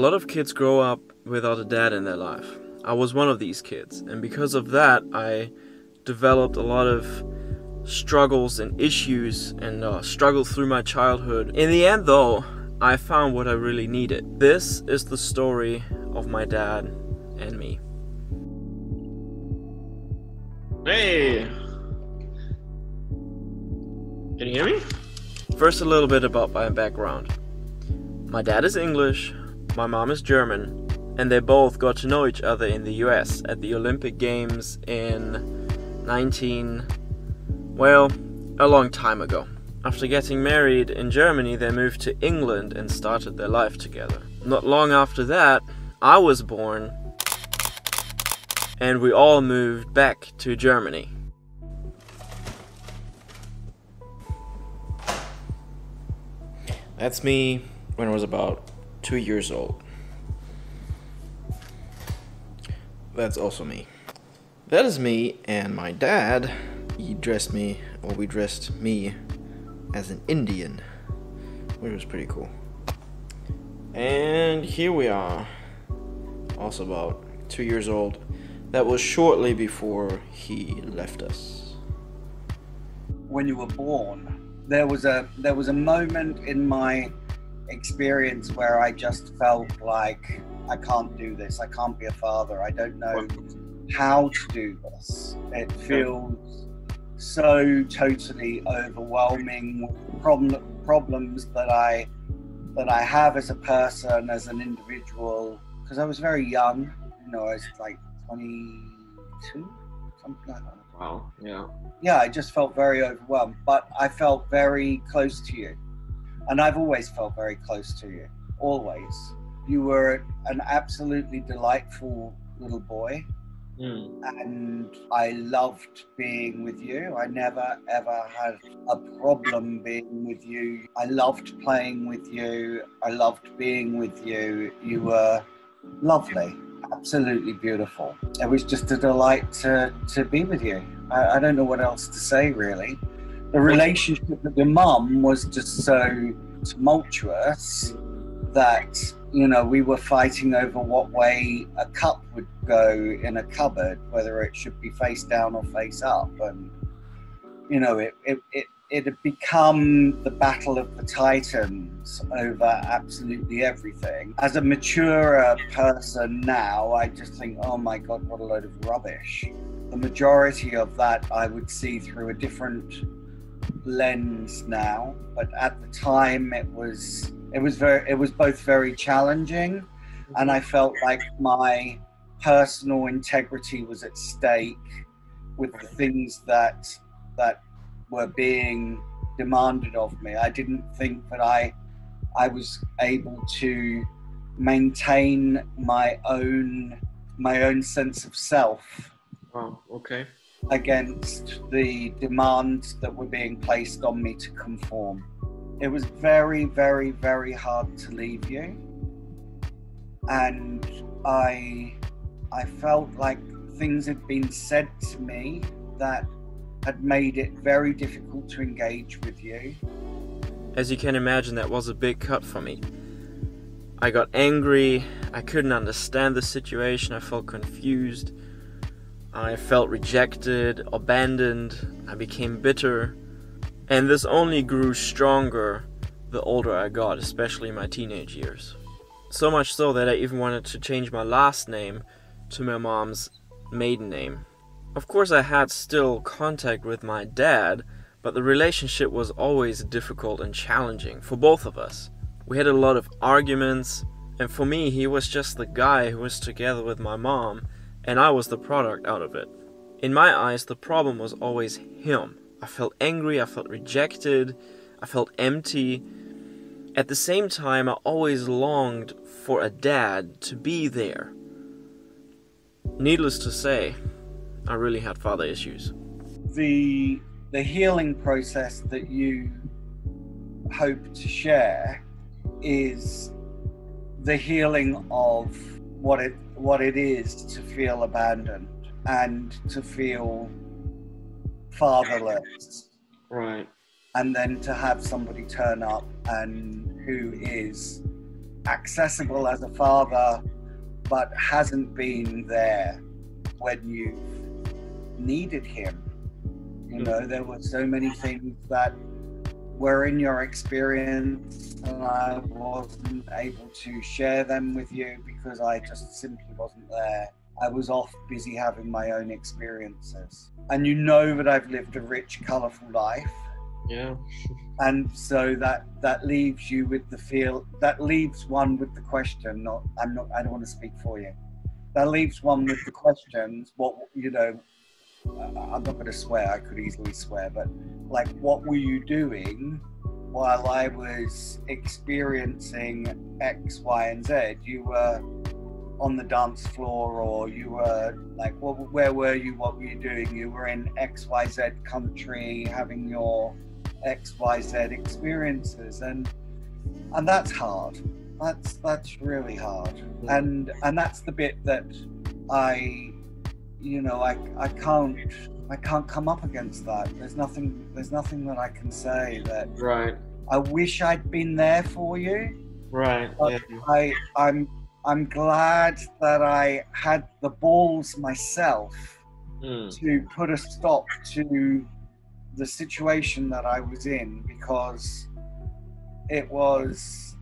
A lot of kids grow up without a dad in their life. I was one of these kids, and because of that, I developed a lot of struggles and issues and struggled through my childhood. In the end though, I found what I really needed. This is the story of my dad and me. Hey! Can you hear me? First, a little bit about my background. My dad is English, my mom is German, and they both got to know each other in the US at the Olympic Games in a long time ago. After getting married in Germany, they moved to England and started their life together. Not long after that, I was born, and we all moved back to Germany. That's me when I was about 2 years old. That's also me. That is me and my dad. He dressed me, or we dressed me, as an Indian, which was pretty cool. And here we are, also about 2 years old. That was shortly before he left us. When you were born, there was a moment in my experience where I just felt like, I can't do this, I can't be a father, I don't know how to do this. It feels so totally overwhelming with problems that I have as a person, as an individual, because I was very young, you know, I was like 22, something like that. Wow, yeah. Yeah, I just felt very overwhelmed, but I felt very close to you. And I've always felt very close to you, always. You were an absolutely delightful little boy. Mm. And I loved being with you. I never ever had a problem being with you. I loved playing with you. I loved being with you. You were lovely, absolutely beautiful. It was just a delight to be with you. I don't know what else to say, really. The relationship with your mum was just so tumultuous that, you know, we were fighting over what way a cup would go in a cupboard, whether it should be face down or face up. And, you know, it had become the battle of the titans over absolutely everything. As a mature person now, I just think, oh my God, what a load of rubbish. The majority of that I would see through a different lens now, but at the time it was both very challenging, and I felt like my personal integrity was at stake with the things that were being demanded of me. I didn't think that I was able to maintain my own sense of self. Wow, okay. Against the demands that were being placed on me to conform. It was very, very, very hard to leave you. And I felt like things had been said to me that had made it very difficult to engage with you. As you can imagine, that was a big cut for me. I got angry, I couldn't understand the situation, I felt confused, I felt rejected, abandoned, I became bitter. And this only grew stronger the older I got, especially in my teenage years. So much so that I even wanted to change my last name to my mom's maiden name. Of course, I had still contact with my dad, but the relationship was always difficult and challenging for both of us. We had a lot of arguments, and for me, he was just the guy who was together with my mom, and I was the product out of it. In my eyes, the problem was always him. I felt angry, I felt rejected, I felt empty. At the same time, I always longed for a dad to be there. Needless to say, I really had father issues. The healing process that you hope to share is the healing of what it is to feel abandoned and to feel fatherless, right? And then to have somebody turn up and who is accessible as a father, but hasn't been there when you've needed him. You know, there were so many things that were in your experience and I wasn't able to share them with you because I just simply wasn't there. I was off busy having my own experiences. And you know that I've lived a rich, colourful life. Yeah. And so that leaves you with the feel, that leaves one with the question, I don't want to speak for you. That leaves one with the questions, what, you know, I'm not going to swear, I could easily swear, but like, what were you doing while I was experiencing X, Y, and Z? You were on the dance floor, or you were like, well, where were you? What were you doing? You were in X, Y, Z country having your X, Y, Z experiences. And that's hard. That's really hard. And that's the bit that I can't come up against that. There's nothing that I can say that. Right. I wish I'd been there for you. Right. Yeah. I'm glad that I had the balls myself to put a stop to the situation that I was in, because it was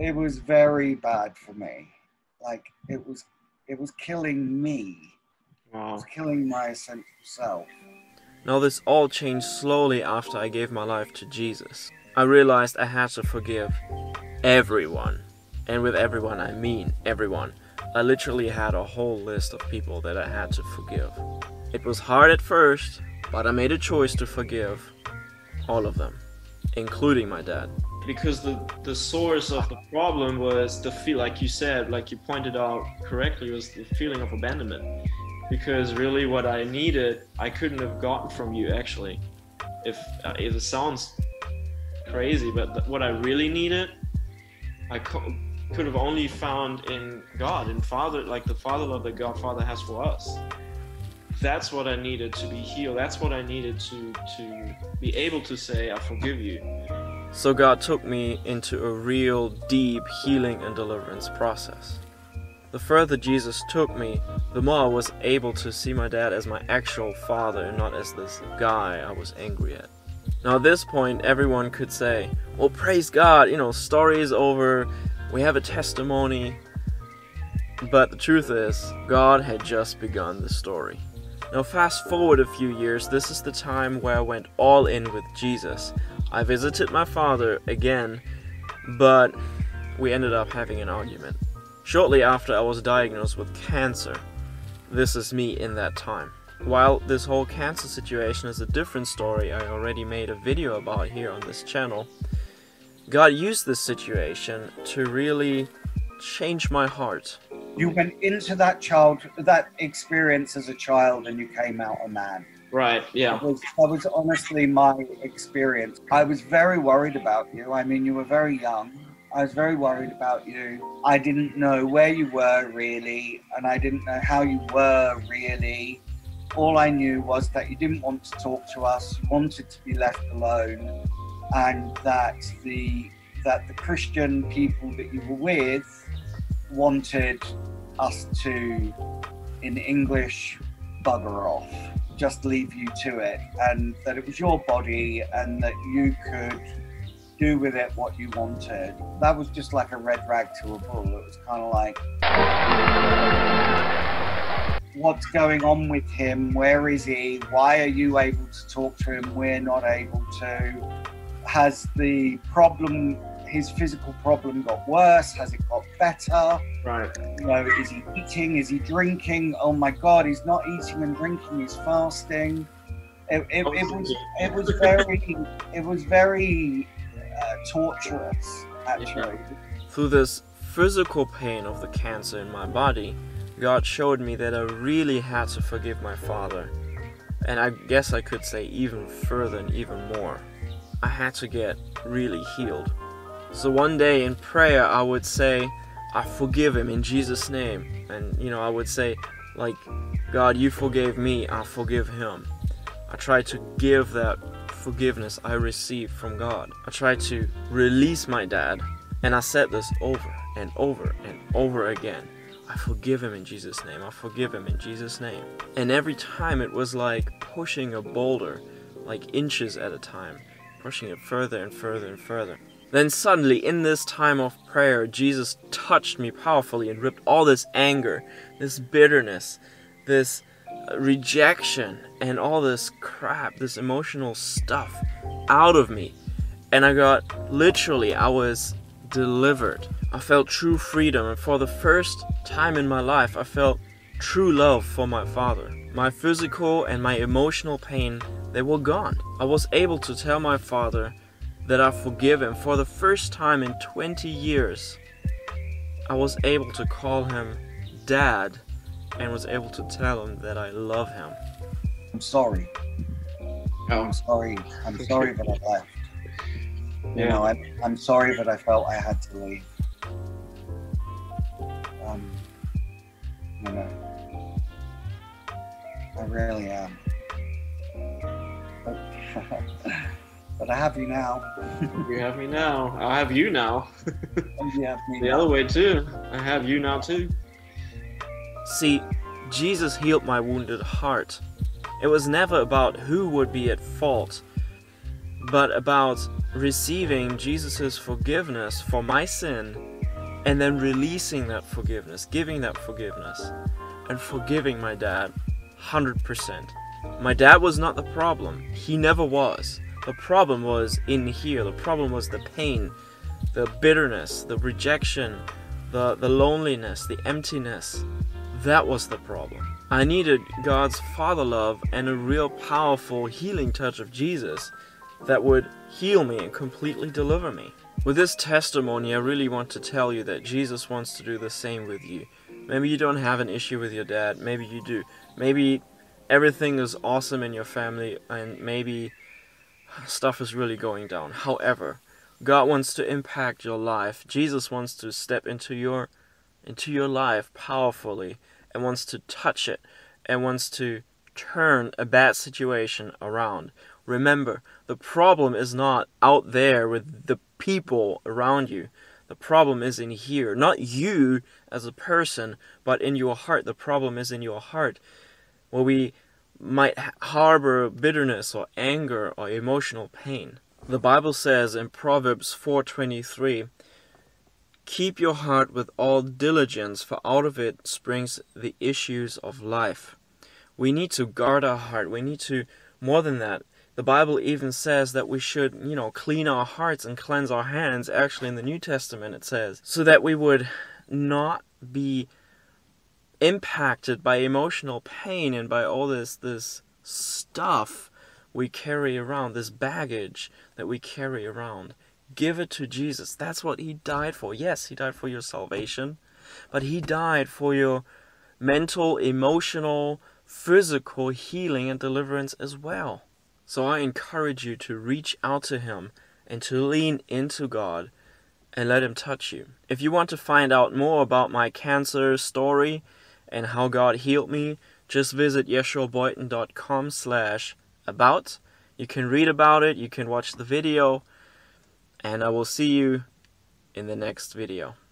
very bad for me. Like it was killing me. Wow. It was killing my essential self. Now this all changed slowly after I gave my life to Jesus. I realized I had to forgive everyone. And with everyone, I mean everyone. I literally had a whole list of people that I had to forgive. It was hard at first, but I made a choice to forgive all of them, including my dad. Because the source of the problem was the feel, like you said, like you pointed out correctly, was the feeling of abandonment. Because really what I needed, I couldn't have gotten from you actually. If it sounds crazy, but what I really needed, I could have only found in God, in Father, like the Father love that God Father has for us. That's what I needed to be healed. That's what I needed to be able to say, I forgive you. So God took me into a real deep healing and deliverance process. The further Jesus took me, the more I was able to see my dad as my actual father and not as this guy I was angry at. Now at this point, everyone could say, well, praise God, you know, story is over, we have a testimony. But the truth is, God had just begun the story. Now fast forward a few years, this is the time where I went all in with Jesus. I visited my father again, but we ended up having an argument. Shortly after, I was diagnosed with cancer. This is me in that time. While this whole cancer situation is a different story I already made a video about here on this channel, God used this situation to really change my heart. You went into that experience as a child, and you came out a man. Right, yeah. That was honestly my experience. I was very worried about you. I mean, you were very young. I was very worried about you. I didn't know where you were really, and I didn't know how you were really. All I knew was that you didn't want to talk to us, you wanted to be left alone, and that the Christian people that you were with wanted us to, in English, bugger off, just leave you to it, and that it was your body and that you could do with it what you wanted. That was just like a red rag to a bull. It was kind of like, what's going on with him? Where is he? Why are you able to talk to him? We're not able to. Has the problem, his physical problem, got worse? Has it got better? Right. You know, is he eating? Is he drinking? Oh my God, he's not eating and drinking. He's fasting. It was very torturous, actually. Through this physical pain of the cancer in my body, God showed me that I really had to forgive my father, and I guess I could say even further and even more. I had to get really healed. So one day in prayer, I would say, I forgive him in Jesus' name. And, you know, I would say, like, God, you forgave me, I forgive him. I tried to give that forgiveness I received from God. I tried to release my dad. And I said this over and over and over again. I forgive him in Jesus' name. I forgive him in Jesus' name. And every time it was like pushing a boulder, like inches at a time, pushing it further and further and further. Then suddenly, in this time of prayer, Jesus touched me powerfully and ripped all this anger, this bitterness, this rejection, and all this crap, this emotional stuff out of me. And I got, literally, I was delivered. I felt true freedom, and for the first time in my life I felt true love for my father. My physical and my emotional pain, they were gone. I was able to tell my father that I forgive him. For the first time in 20 years I was able to call him Dad and was able to tell him that I love him. I'm sorry. Oh. I'm sorry that I left. Yeah. You know, I'm sorry that I felt I had to leave. You know, I really am. But I have you now. You have me now. I have you now. You have me the now. Other way too. I have you now too. See, Jesus healed my wounded heart. It was never about who would be at fault, but about receiving Jesus' forgiveness for my sin and then releasing that forgiveness, giving that forgiveness, and forgiving my dad 100%. My dad was not the problem. He never was. The problem was in here. The problem was the pain, the bitterness, the rejection, the loneliness, the emptiness. That was the problem. I needed God's father love and a real powerful healing touch of Jesus that would heal me and completely deliver me. With this testimony, I really want to tell you that Jesus wants to do the same with you. Maybe you don't have an issue with your dad. Maybe you do. Maybe everything is awesome in your family and maybe stuff is really going down. However, God wants to impact your life. Jesus wants to step into your life powerfully and wants to touch it and wants to turn a bad situation around. Remember, the problem is not out there with the people around you. The problem is in here. Not you as a person, but in your heart. The problem is in your heart, where we might harbor bitterness or anger or emotional pain. The Bible says in Proverbs 4:23, "Keep your heart with all diligence, for out of it springs the issues of life." We need to guard our heart. We need to, more than that, the Bible even says that we should, you know, clean our hearts and cleanse our hands. Actually, in the New Testament it says, so that we would not be impacted by emotional pain and by all this stuff we carry around, this baggage that we carry around. Give it to Jesus. That's what he died for. Yes, he died for your salvation, but he died for your mental, emotional, physical healing and deliverance as well. So I encourage you to reach out to him and to lean into God and let him touch you. If you want to find out more about my cancer story and how God healed me, just visit yeshuaboyton.com/about. You can read about it, you can watch the video, and I will see you in the next video.